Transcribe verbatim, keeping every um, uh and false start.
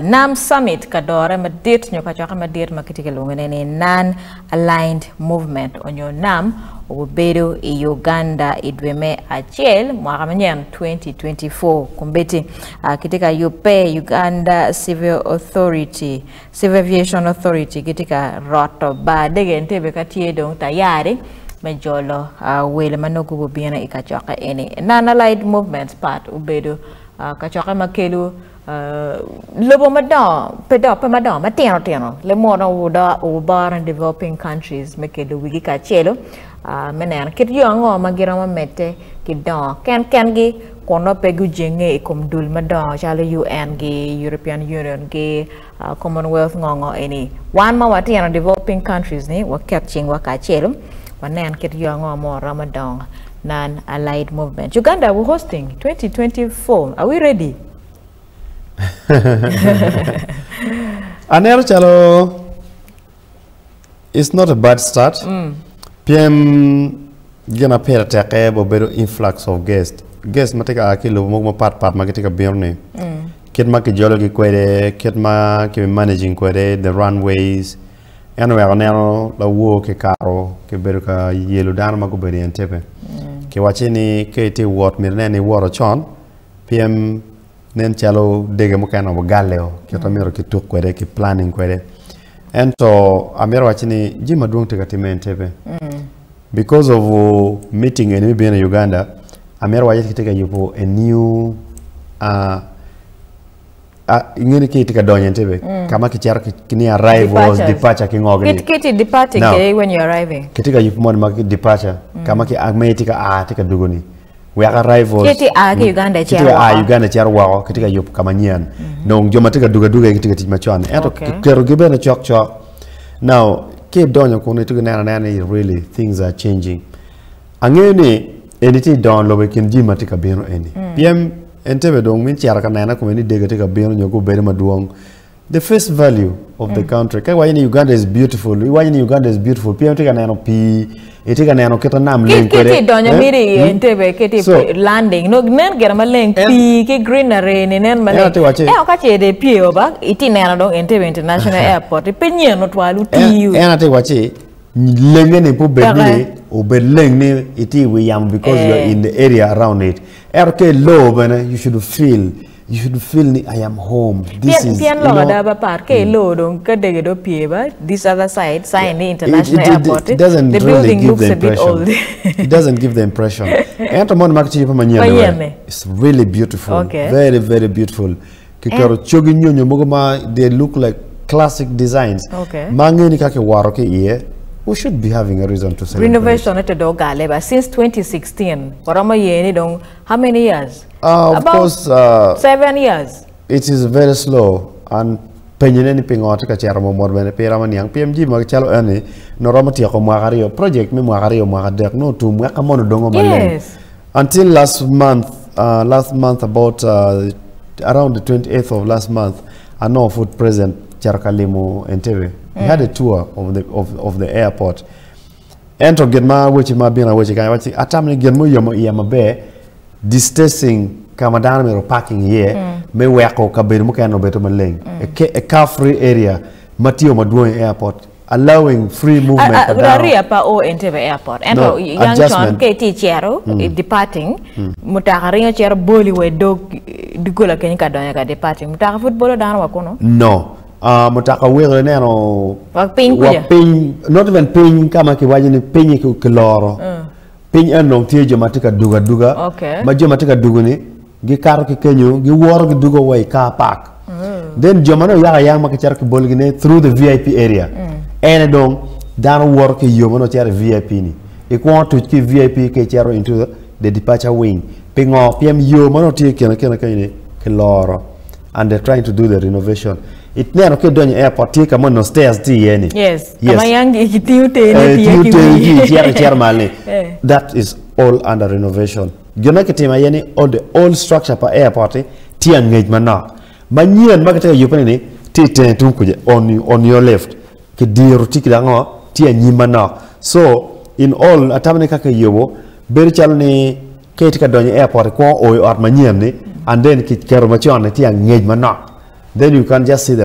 Nam Summit kadore madir nyokachoka madir makitikilungu nene Non-Aligned Movement onyo nam ubedu Uganda idweme achel mwaka manyan twenty twenty-four kumbeti uh, kitika yupe Uganda Civil Authority Civil Aviation Authority kitika roto badege Entebbe katie dong tayari majolo uh, wele manoku kubiana ikachoka ene Non-Aligned Movement part ubedu uh, kachoka makelu Uh, lobo madon pedo pe madon matino tino le mono wuda ubar and developing countries make the wigi kachelo uh, menen kit yongo magirama mete kidon ken ken gi kono pegu jenge ikum dul madon chalo U N gi European Union gi uh, Commonwealth ngongo eni wan ma watino developing countries ni waketching wakachelo wanen kit yongo mo ramadon Non-Aligned Movement. Uganda we're hosting twenty twenty-four. Are we ready? Anel Chalo, it's not a bad start. Mm. P M gonna pay a takeover influx of guests. Guests mateka akilo mo part part magetika birne. Kitma ki geology quede, kitma ki managing quede, the runways, anywhere anel la wo ke caro, ke beruka yellow dan maguberi Entebbe. Ke wachini kete wat mirneni water chon. P M Nen chalo dege mukana wagaleo kitamiro kituk kwere ki planning kwere ento amero wachini jima duong tekatime Entebbe because of uh, meeting enemy be in Uganda amero wachini kitika yupo a new uh, ah ngene ke tika donye Entebbe mm. kama kichara kini arrive was departure kingogni kit kiti departing day when you arriving kitika yupo mon maki departure mm. kama ki agmetika ah tika dugoni we are arrivals kiti a Uganda chair a Uganda chair wao katika yop kamanyan no njoma tika duga duga kitika timachwana eto kero gibena chok chok now keep down your corner to na na really things are changing angene edit down lobe kin jima tika beno eni P M Entebbe dong min chair kana na ko ni dega tika beno nyogo beno maduong the first value of mm. the country kai why in Uganda is beautiful why in Uganda is beautiful P M tika na no p Itika na anoketo nam link kere. Kiti donya miri Entebbe kiti landing. No men gera maleng pi ki greenery ni nen maleng. Eh okache de pi oba itina na dong Entebbe International Airport. Penye no twalu tiu. Eh na te wache lenge ne po bedni obeleng ni iti we am because you are in the area around it. R K low bana you should feel you should feel ni I am home. This pian, is pian you know, daba park mm. low don't kadegedo pieba this other side sign yeah. International it, it, airport it doesn't the really give the impression it doesn't give the impression it's really beautiful okay. very very beautiful kikoro chogi nyonyo mogoma they look like classic designs okay mangeni kake waroke ye we should be having a reason to celebrate. Renovation at Dogaleba since twenty sixteen. How many years? Uh, of About course, uh, seven years. It is very slow and penyene pingotika charamo more when a pyramid young P M G Marcello Ernie, Noromati Comagario project, Memoario Magadec, no to Makamono Dongo. Until last month, uh, last month, about uh, around the twenty-eighth of last month, I know food present Charkalimo Entebbe. We had a tour of the of, of the airport. Enter Genma, which ma be a which I watch Atamni Genmu Yamo Yamabe, distancing Kamadan or parking here, may work or Kabemukano Betomaling, a car free area, Matio Maduan Airport, allowing free movement. Entebbe Airport, and young John K T Chero departing, Mutakarino Chero Bollywood dog Dugula Kenika Donaka departing. Mutaka footballer Dana Wakono? No. Uh, mutaka wele neno waping waping not even ping kama kiwajini pinyi kiloro mm. piny eno mtiejo matika duga duga okay. majo matika duguni gikaro kikenyo giworo gidugo wai car park mm. then jomano yaga yama kichara kibolgine through the V I P area mm. ene dong dano woro ki yomano chara V I P ni ikwa tuchki V I P kicharo into the departure wing pingo P M yomano tie kena kena kene kiloro and they're trying to do the renovation. It never came down airport, take a mono stairs tea any. Yes, yes, my young that is all under renovation. Yonakitimani, all the old structure per airport, tea engagement now. My new and market you penny, tea ten to on your left. Kidir tikilango, tea and so, in all, a tamanaka yobo, Berichalni, Katika Donia airport, or Armaniani, and then Kit Keromachon, tea engagement now. then you can just see the